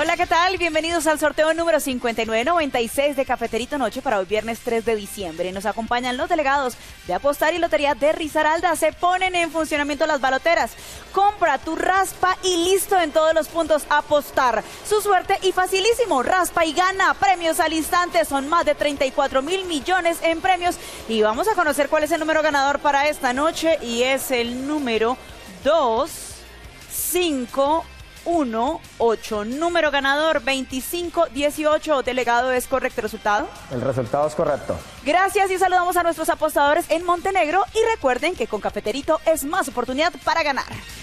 Hola, ¿qué tal? Bienvenidos al sorteo número 5996 de Cafeterito Noche para hoy viernes 3 de diciembre. Nos acompañan los delegados de Apostar y Lotería de Risaralda. Se ponen en funcionamiento las baloteras. Compra tu raspa y listo en todos los puntos Apostar. Su suerte y facilísimo, raspa y gana. Premios al instante, son más de 34.000 millones en premios. Y vamos a conocer cuál es el número ganador para esta noche y es el número 2, 5, 1, 8, número ganador 2518, delegado, ¿es correcto el resultado? El resultado es correcto. Gracias y saludamos a nuestros apostadores en Montenegro y recuerden que con Cafeterito es más oportunidad para ganar.